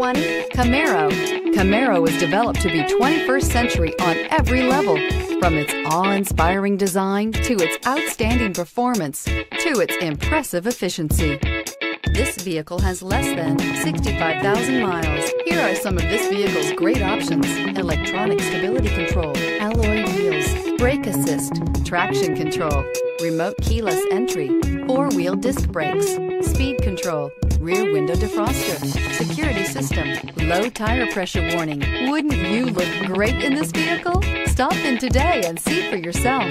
one? Camaro. Camaro is developed to be 21st century on every level, from its awe-inspiring design to its outstanding performance to its impressive efficiency. This vehicle has less than 65,000 miles. Here are some of this vehicle's great options: electronic stability control, alloy wheels, brake assist, traction control, remote keyless entry, four-wheel disc brakes, speed control, rear window defroster, security system, low tire pressure warning. Wouldn't you look great in this vehicle? Stop in today and see for yourself.